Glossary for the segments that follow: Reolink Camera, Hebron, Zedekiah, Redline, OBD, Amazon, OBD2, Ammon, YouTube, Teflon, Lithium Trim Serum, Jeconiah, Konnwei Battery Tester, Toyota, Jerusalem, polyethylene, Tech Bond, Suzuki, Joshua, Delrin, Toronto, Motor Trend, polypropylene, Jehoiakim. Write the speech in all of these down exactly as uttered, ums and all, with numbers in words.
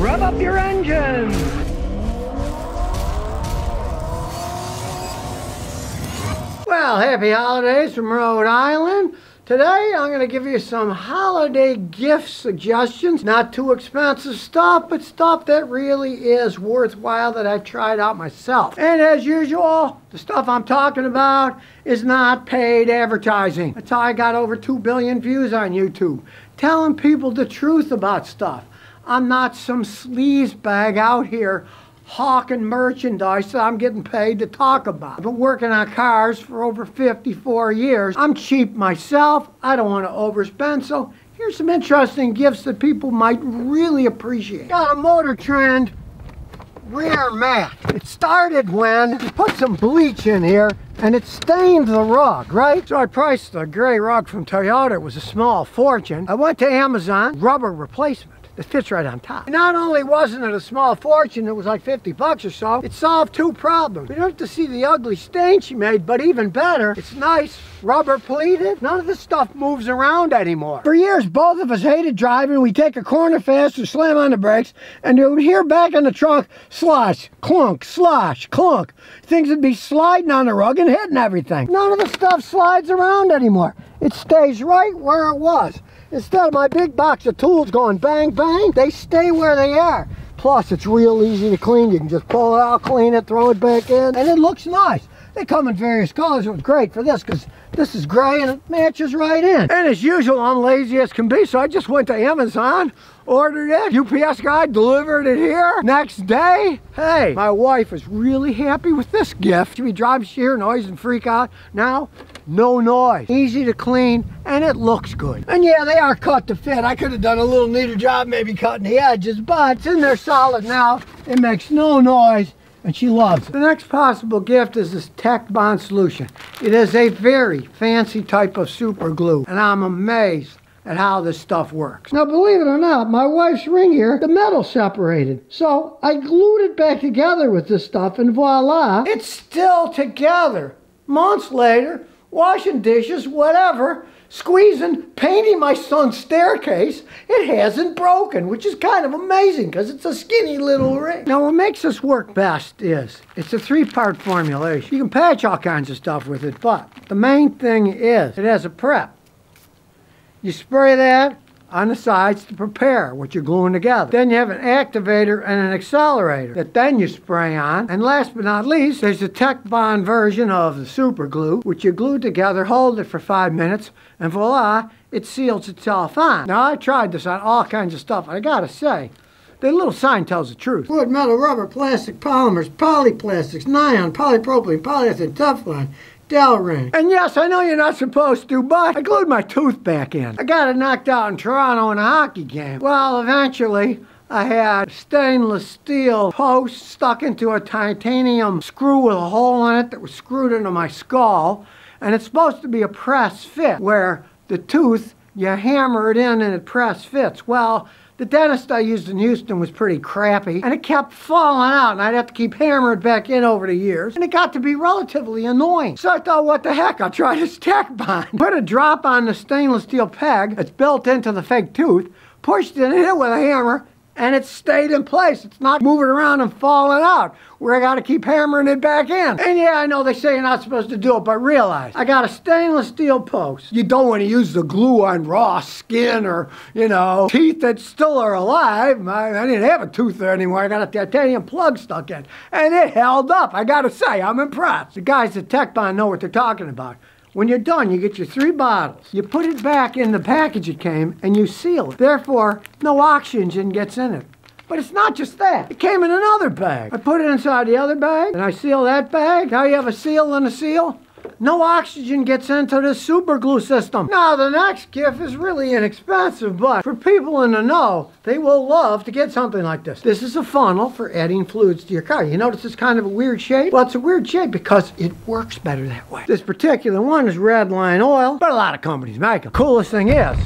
Rev up your engines! Well, happy holidays from Rhode Island. Today I'm going to give you some holiday gift suggestions. Not too expensive stuff, but stuff that really is worthwhile that I've tried out myself. And as usual, the stuff I'm talking about is not paid advertising. That's how I got over two billion views on YouTube. Telling people the truth about stuff. I'm not some sleaze bag out here hawking merchandise that I'm getting paid to talk about. I've been working on cars for over fifty-four years. I'm cheap myself. I don't want to overspend, so here's some interesting gifts that people might really appreciate. Got a Motor Trend rear mat. It started when you put some bleach in here and it stained the rug, right? So I priced a gray rug from Toyota. It was a small fortune. I went to Amazon, rubber replacement. It fits right on top. Not only wasn't it a small fortune, it was like fifty bucks or so, it solved two problems. We don't have to see the ugly stain she made, but even better, it's nice, rubber pleated, none of this stuff moves around anymore. For years, both of us hated driving. We take a corner fast and slam on the brakes, and you would hear back in the trunk, slosh, clunk, slosh, clunk. Things would be sliding on the rug and hitting everything. None of the stuff slides around anymore. It stays right where it was. Instead of my big box of tools going bang, bang, they stay where they are. Plus, it's real easy to clean. You can just pull it out, clean it, throw it back in, and it looks nice. They come in various colors. It was great for this because this is gray and it matches right in. And as usual, I'm lazy as can be, so I just went to Amazon, ordered it. U P S guy delivered it here. Next day, hey, my wife is really happy with this gift. She drives sheer noise and freak out. Now, no noise, easy to clean, and it looks good. And yeah, they are cut to fit. I could have done a little neater job, maybe cutting the edges, but it's in there solid now. It makes no noise, and she loves it. The next possible gift is this Tech Bond solution. It is a very fancy type of super glue, and I'm amazed at how this stuff works. Now, believe it or not, my wife's ring here, the metal separated. So I glued it back together with this stuff, and voila, it's still together. Months later, washing dishes, whatever, squeezing, painting my son's staircase, it hasn't broken, which is kind of amazing because it's a skinny little ring. Now, what makes this work best is it's a three-part formulation. You can patch all kinds of stuff with it, but the main thing is it has a prep. You spray that on the sides to prepare what you're gluing together. Then you have an activator and an accelerator that then you spray on. And last but not least, there's the Tech Bond version of the super glue, which you glue together, hold it for five minutes, and voila, it seals itself on. Now, I tried this on all kinds of stuff, and I gotta say, the little sign tells the truth. Wood, metal, rubber, plastic, polymers, polyplastics, nylon, polypropylene, polyethylene, Teflon, Delrin. And yes, I know you're not supposed to, but I glued my tooth back in. I got it knocked out in Toronto in a hockey game. Well, eventually, I had stainless steel post stuck into a titanium screw with a hole in it that was screwed into my skull. And it's supposed to be a press fit where the tooth, you hammer it in and it press fits. Well, the dentist I used in Houston was pretty crappy, and it kept falling out, and I'd have to keep hammering it back in over the years, and it got to be relatively annoying. So I thought, what the heck, I'll try this Tech Bond. Put a drop on the stainless steel peg that's built into the fake tooth, pushed it in with a hammer, and it stayed in place. It's not moving around and falling out where I gotta keep hammering it back in. And yeah, I know they say you're not supposed to do it, but realize I got a stainless steel post. You don't want to use the glue on raw skin or, you know, teeth that still are alive. I, I didn't have a tooth there anymore. I got a titanium plug stuck in, and it held up. I gotta say, I'm impressed. The guys at Tech Bond know what they're talking about. When you're done, you get your three bottles. You put it back in the package it came, and you seal it. Therefore, no oxygen gets in it. But it's not just that. It came in another bag. I put it inside the other bag, and I seal that bag. Now you have a seal and a seal. No oxygen gets into the super glue system. Now, the next gift is really inexpensive, but for people in the know, they will love to get something like this. This is a funnel for adding fluids to your car. You notice it's kind of a weird shape? Well, it's a weird shape because it works better that way. This particular one is Redline oil, but a lot of companies make them. Coolest thing is,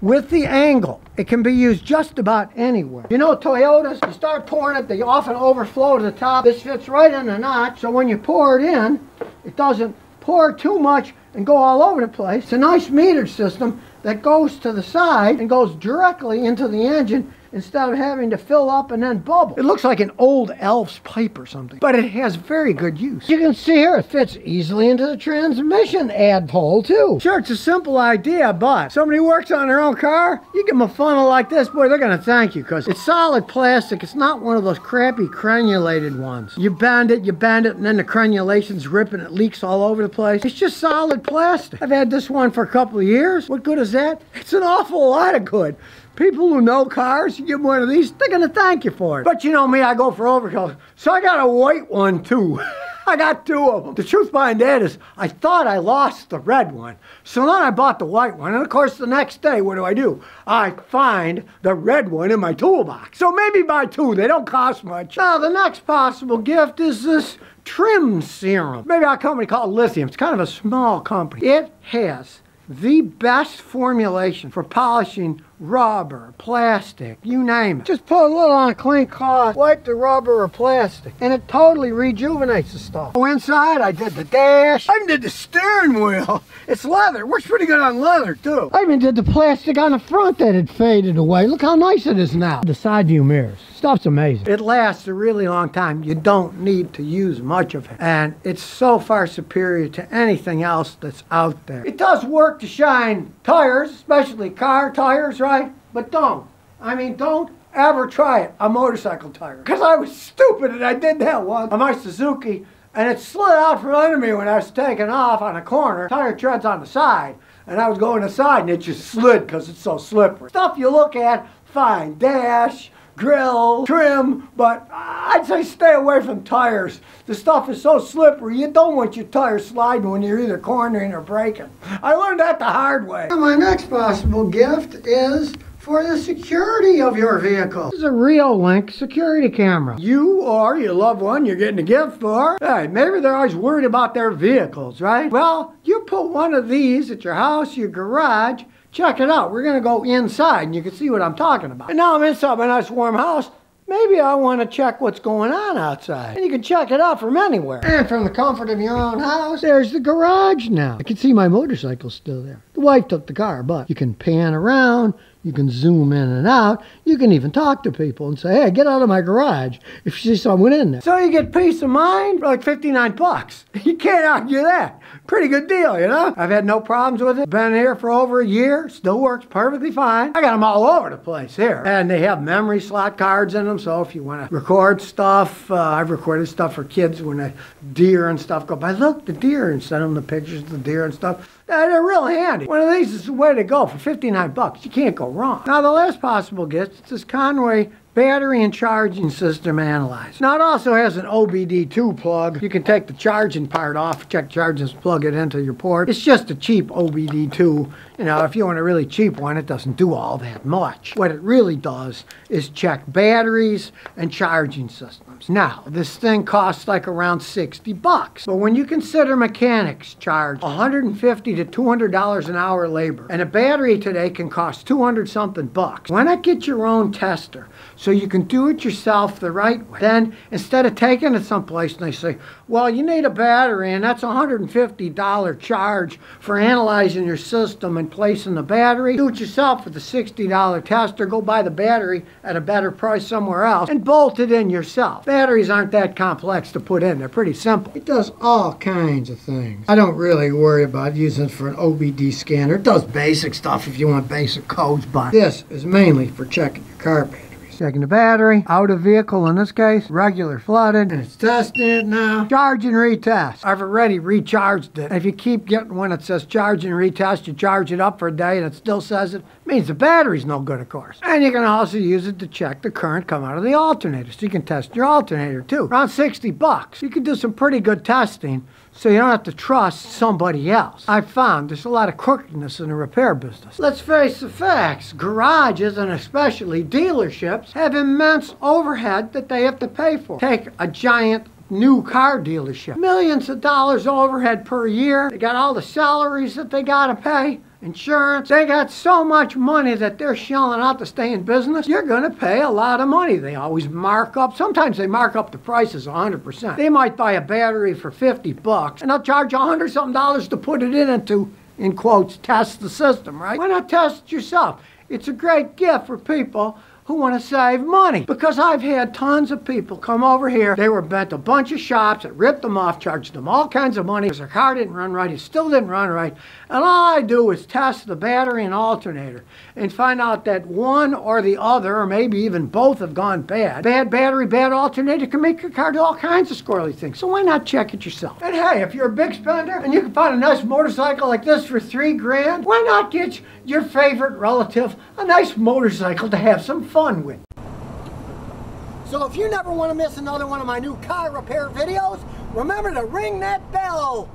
with the angle, it can be used just about anywhere. You know, Toyotas, you start pouring it, they often overflow to the top. This fits right in the notch, so when you pour it in, it doesn't pour too much and go all over the place. It's a nice metered system that goes to the side and goes directly into the engine instead of having to fill up and then bubble. It looks like an old elf's pipe or something, but it has very good use. You can see here it fits easily into the transmission ad pole too. Sure, it's a simple idea, but somebody who works on their own car, you give them a funnel like this, boy, they're gonna thank you, because it's solid plastic. It's not one of those crappy crenulated ones. You bend it, you bend it, and then the crenulation's ripping, it leaks all over the place. It's just solid plastic. I've had this one for a couple of years. What good is that? It's an awful lot of good. People who know cars, you give them one of these, they're gonna thank you for it. But you know me, I go for overkill. So I got a white one too. I got two of them. The truth behind that is, I thought I lost the red one. So then I bought the white one. And of course, the next day, what do I do? I find the red one in my toolbox. So maybe buy two. They don't cost much. Now, the next possible gift is this Trim Serum. Maybe our company called Lithium. It's kind of a small company. It has the best formulation for polishing rubber, plastic, you name it. Just put a little on a clean cloth, wipe the rubber or plastic, and it totally rejuvenates the stuff. So inside, I did the dash. I even did the steering wheel. It's leather. It works pretty good on leather, too. I even did the plastic on the front that had faded away. Look how nice it is now. The side view mirrors. Stuff's amazing. It lasts a really long time. You don't need to use much of it. And it's so far superior to anything else that's out there. It does work to shine tires, especially car tires, right? But don't. I mean, don't ever try it on motorcycle tires. Because I was stupid and I did that once on my Suzuki, and it slid out from under me when I was taking off on a corner. Tire treads on the side, and I was going to the side, and it just slid because it's so slippery. Stuff you look at, fine. Dash, grill, trim, but I'd say stay away from tires. The stuff is so slippery, you don't want your tires sliding when you're either cornering or braking. I learned that the hard way. My next possible gift is for the security of your vehicle. This is a Reolink security camera. You or your loved one you're getting a gift for. Hey, maybe they're always worried about their vehicles, right? Well, you put one of these at your house, your garage. Check it out. We're going to go inside and you can see what I'm talking about. And now I'm inside my nice warm house. Maybe I want to check what's going on outside. And you can check it out from anywhere. And from the comfort of your own house, there's the garage now. I can see my motorcycle still there. The wife took the car, but you can pan around. You can zoom in and out. You can even talk to people and say, hey, get out of my garage if you see someone in there. So you get peace of mind for like fifty-nine bucks. You can't argue that. Pretty good deal, you know? I've had no problems with it. Been here for over a year. Still works perfectly fine. I got them all over the place here. And they have memory slot cards in them, so if you want to record stuff, uh, I've recorded stuff for kids when the deer and stuff go by. Look, the deer, and send them the pictures of the deer and stuff. Uh, they're real handy. One of these is the way to go for fifty-nine bucks. You can't go wrong. Now the last possible gift is this Konnwei Battery and Charging System Analyzer. Now it also has an O B D two plug. You can take the charging part off, check charges, plug it into your port. It's just a cheap O B D two. You know, if you want a really cheap one, it doesn't do all that much. What it really does is check batteries and charging systems. Now, this thing costs like around sixty bucks. But when you consider mechanics charge one hundred fifty to two hundred dollars an hour labor, and a battery today can cost two hundred something bucks. Why not get your own tester? So you can do it yourself the right way. Then, instead of taking it someplace and they say, well, you need a battery and that's a one hundred fifty dollar charge for analyzing your system and placing the battery, do it yourself with a sixty dollar tester, go buy the battery at a better price somewhere else and bolt it in yourself. Batteries aren't that complex to put in. They're pretty simple. It does all kinds of things. I don't really worry about using it for an O B D scanner. It does basic stuff if you want basic codes, but this is mainly for checking your car battery. Checking the battery, out of vehicle in this case, regular flooded, and it's testing it now. Charge and retest. I've already recharged it. If you keep getting one that says charge and retest, you charge it up for a day and it still says it, means the battery's no good, of course. And you can also use it to check the current come out of the alternator, so you can test your alternator too. Around sixty bucks. You can do some pretty good testing, so you don't have to trust somebody else. I found there's a lot of crookedness in the repair business. Let's face the facts. Garages, and especially dealerships, have immense overhead that they have to pay for. Take a giant new car dealership. Millions of dollars overhead per year. They got all the salaries that they gotta pay. Insurance. They got so much money that they're shelling out to stay in business. You're going to pay a lot of money. They always mark up. Sometimes they mark up the prices one hundred percent. They might buy a battery for fifty bucks and they'll charge a hundred something dollars to put it in and to, in quotes, test the system, right? Why not test it yourself? It's a great gift for people who want to save money. Because I've had tons of people come over here. They were bent a bunch of shops that ripped them off, charged them all kinds of money because their car didn't run right. It still didn't run right. And all I do is test the battery and alternator and find out that one or the other, or maybe even both, have gone bad. Bad battery, bad alternator can make your car do all kinds of squirrely things. So why not check it yourself? And hey, if you're a big spender and you can find a nice motorcycle like this for three grand, why not get your favorite relative a nice motorcycle to have some fun with? So if you never want to miss another one of my new car repair videos, remember to ring that bell.